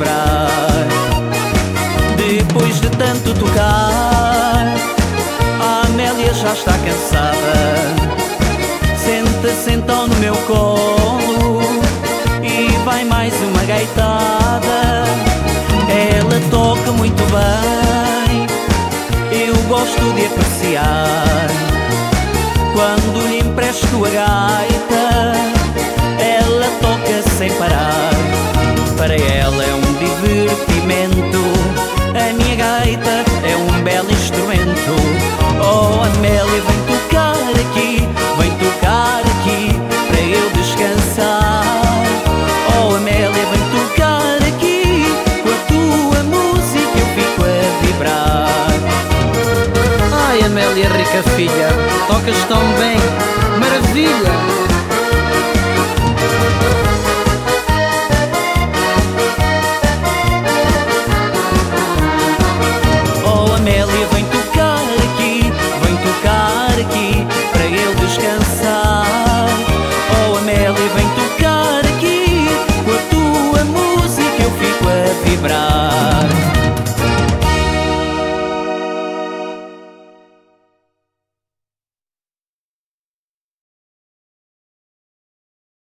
lembrar. Depois de tanto tocar, a Amélia já está cansada. Senta-se então no meu colo e vai mais uma gaitada. Ela toca muito bem, eu gosto de apreciar. Quando lhe empresto a gaita, ela toca sem parar. Para ela é um divertimento, a minha gaita é um belo instrumento. Oh Amélia, vem tocar aqui, vem tocar aqui, para eu descansar. Oh Amélia, vem tocar aqui, com a tua música eu fico a vibrar. Ai Amélia, rica filha, tocas tão bem, maravilha. Vibrar.